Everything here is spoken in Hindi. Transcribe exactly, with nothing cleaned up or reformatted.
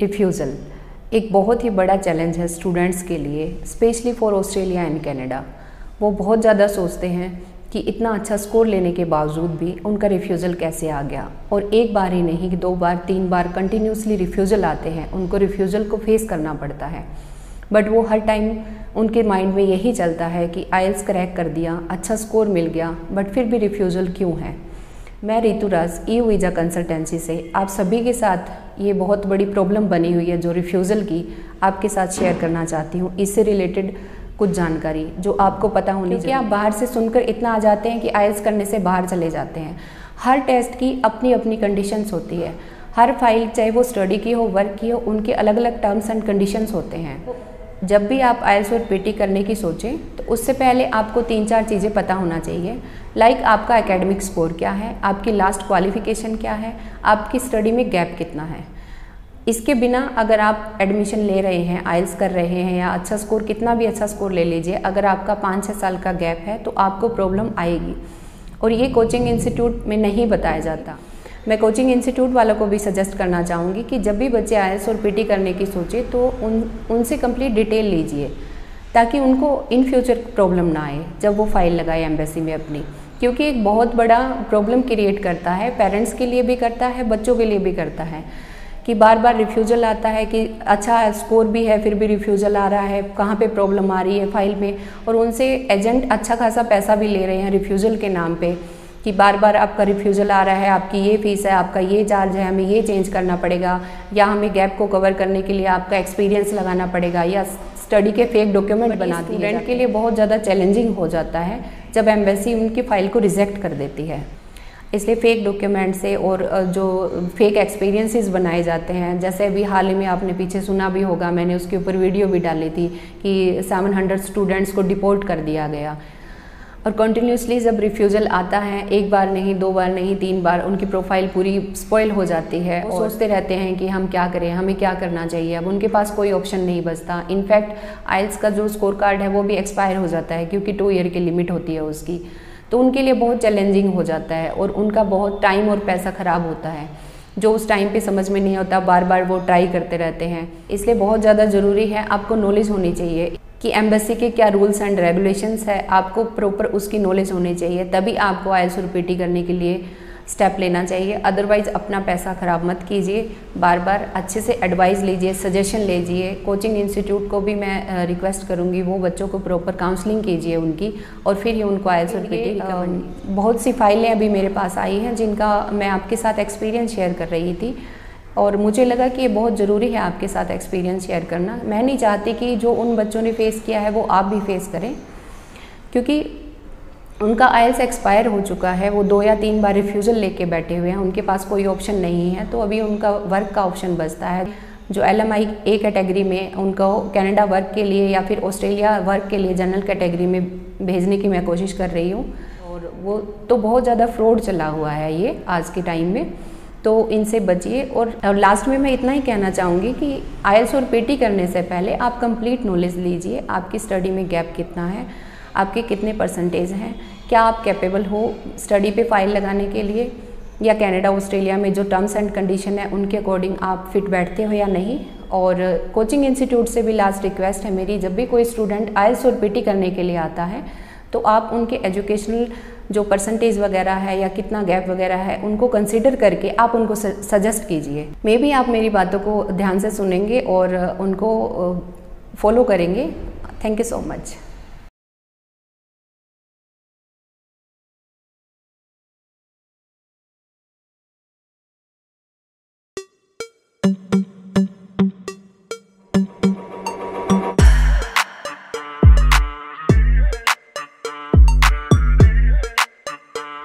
रिफ्यूज़ल एक बहुत ही बड़ा चैलेंज है स्टूडेंट्स के लिए, specially for Australia and Canada. वो बहुत ज़्यादा सोचते हैं कि इतना अच्छा स्कोर लेने के बावजूद भी उनका रिफ्यूज़ल कैसे आ गया, और एक बार ही नहीं कि दो बार तीन बार कंटिन्यूसली रिफ्यूज़ल आते हैं, उनको रिफ्यूज़ल को फेस करना पड़ता है। बट वो हर टाइम उनके माइंड में यही चलता है कि आइल्स क्रैक कर दिया, अच्छा स्कोर मिल गया, बट फिर भी रिफ्यूज़ल क्यों है। मैं Ritu Raj, EU visa consultancy से आप सभी के साथ ये बहुत बड़ी प्रॉब्लम बनी हुई है जो रिफ्यूज़ल की, आपके साथ शेयर करना चाहती हूँ। इससे रिलेटेड कुछ जानकारी जो आपको पता होनी चाहिए, क्योंकि आप बाहर से सुनकर इतना आ जाते हैं कि आइल्स करने से बाहर चले जाते हैं। हर टेस्ट की अपनी अपनी कंडीशंस होती है, हर फाइल चाहे वो स्टडी की हो, वर्क की हो, उनके अलग अलग टर्म्स एंड कंडीशंस होते हैं। जब भी आप आइल्स और पीटी करने की सोचें तो उससे पहले आपको तीन चार चीज़ें पता होना चाहिए, लाइक आपका एकेडमिक स्कोर क्या है, आपकी लास्ट क्वालिफिकेशन क्या है, आपकी स्टडी में गैप कितना है। इसके बिना अगर आप एडमिशन ले रहे हैं, आइल्स कर रहे हैं, या अच्छा स्कोर कितना भी अच्छा स्कोर ले लीजिए, अगर आपका पाँच छः साल का गैप है तो आपको प्रॉब्लम आएगी, और ये कोचिंग इंस्टीट्यूट में नहीं बताया जाता। मैं कोचिंग इंस्टीट्यूट वालों को भी सजेस्ट करना चाहूँगी कि जब भी बच्चे आइल्स और पीटी करने की सोचे तो उन उनसे कंप्लीट डिटेल लीजिए, ताकि उनको इन फ्यूचर प्रॉब्लम ना आए जब वो फाइल लगाए एम्बेसी में अपनी, क्योंकि एक बहुत बड़ा प्रॉब्लम क्रिएट करता है, पेरेंट्स के लिए भी करता है, बच्चों के लिए भी करता है, कि बार बार रिफ्यूज़ल आता है, कि अच्छा स्कोर भी है फिर भी रिफ्यूज़ल आ रहा है, कहाँ पे प्रॉब्लम आ रही है फाइल में, और उनसे एजेंट अच्छा खासा पैसा भी ले रहे हैं रिफ्यूज़ल के नाम पे, कि बार बार आपका रिफ्यूज़ल आ रहा है, आपकी ये फ़ीस है, आपका ये चार्ज है, हमें ये चेंज करना पड़ेगा, या हमें गैप को कवर करने के लिए आपका एक्सपीरियंस लगाना पड़ेगा, या स्टडी के फेक डॉक्यूमेंट बनाती है। स्टूडेंट के लिए बहुत ज़्यादा चैलेंजिंग हो जाता है जब एम्बेसी उनकी फ़ाइल को रिजेक्ट कर देती है, इसलिए फ़ेक डॉक्यूमेंट से और जो फेक एक्सपीरियंसेस बनाए जाते हैं। जैसे अभी हाल ही में आपने पीछे सुना भी होगा, मैंने उसके ऊपर वीडियो भी डाली थी कि सात सौ स्टूडेंट्स को डिपोर्ट कर दिया गया। और कंटिन्यूसली जब रिफ्यूज़ल आता है, एक बार नहीं, दो बार नहीं, तीन बार, उनकी प्रोफाइल पूरी स्पॉइल हो जाती है। वो सोचते रहते हैं कि हम क्या करें, हमें क्या करना चाहिए, अब उनके पास कोई ऑप्शन नहीं बचता। इनफैक्ट आइल्स का जो स्कोर कार्ड है वो भी एक्सपायर हो जाता है, क्योंकि टू ईयर की लिमिट होती है उसकी, तो उनके लिए बहुत चैलेंजिंग हो जाता है, और उनका बहुत टाइम और पैसा ख़राब होता है, जो उस टाइम पे समझ में नहीं होता, बार बार वो ट्राई करते रहते हैं। इसलिए बहुत ज़्यादा ज़रूरी है, आपको नॉलेज होनी चाहिए कि एम्बेसी के क्या रूल्स एंड रेगुलेशंस है, आपको प्रॉपर उसकी नॉलेज होनी चाहिए, तभी आपको आइल्स और पीटी करने के लिए स्टेप लेना चाहिए। अदरवाइज़ अपना पैसा ख़राब मत कीजिए, बार बार अच्छे से एडवाइस लीजिए, सजेशन लीजिए। कोचिंग इंस्टीट्यूट को भी मैं रिक्वेस्ट करूँगी, वो बच्चों को प्रॉपर काउंसलिंग कीजिए उनकी, और फिर ही उनको आइल्स और पीटी। बहुत सी फाइलें अभी मेरे पास आई हैं जिनका मैं आपके साथ एक्सपीरियंस शेयर कर रही थी, और मुझे लगा कि ये बहुत ज़रूरी है आपके साथ एक्सपीरियंस शेयर करना। मैं नहीं चाहती कि जो उन बच्चों ने फ़ेस किया है वो आप भी फेस करें, क्योंकि उनका आइल्स एक्सपायर हो चुका है, वो दो या तीन बार रिफ्यूज़ल लेके बैठे हुए हैं, उनके पास कोई ऑप्शन नहीं है, तो अभी उनका वर्क का ऑप्शन बचता है। जो L M I A category में उनको कनाडा वर्क के लिए या फिर ऑस्ट्रेलिया वर्क के लिए जनरल कैटेगरी में भेजने की मैं कोशिश कर रही हूँ, और वो तो बहुत ज़्यादा फ्रॉड चला हुआ है ये आज के टाइम में, तो इनसे बचिए। और लास्ट में मैं इतना ही कहना चाहूँगी कि आइल्स और पीटी करने से पहले आप कंप्लीट नॉलेज लीजिए, आपकी स्टडी में गैप कितना है, आपके कितने परसेंटेज हैं, क्या आप कैपेबल हो स्टडी पे फाइल लगाने के लिए, या कनाडा ऑस्ट्रेलिया में जो टर्म्स एंड कंडीशन है उनके अकॉर्डिंग आप फिट बैठते हो या नहीं। और कोचिंग इंस्टीट्यूट से भी लास्ट रिक्वेस्ट है मेरी, जब भी कोई स्टूडेंट आइल्स और पीटी करने के लिए आता है तो आप उनके एजुकेशनल जो परसेंटेज वगैरह है या कितना गैप वगैरह है उनको कंसिडर करके आप उनको सजेस्ट कीजिए। मे बी आप मेरी बातों को ध्यान से सुनेंगे और उनको फॉलो करेंगे। Thank you so much.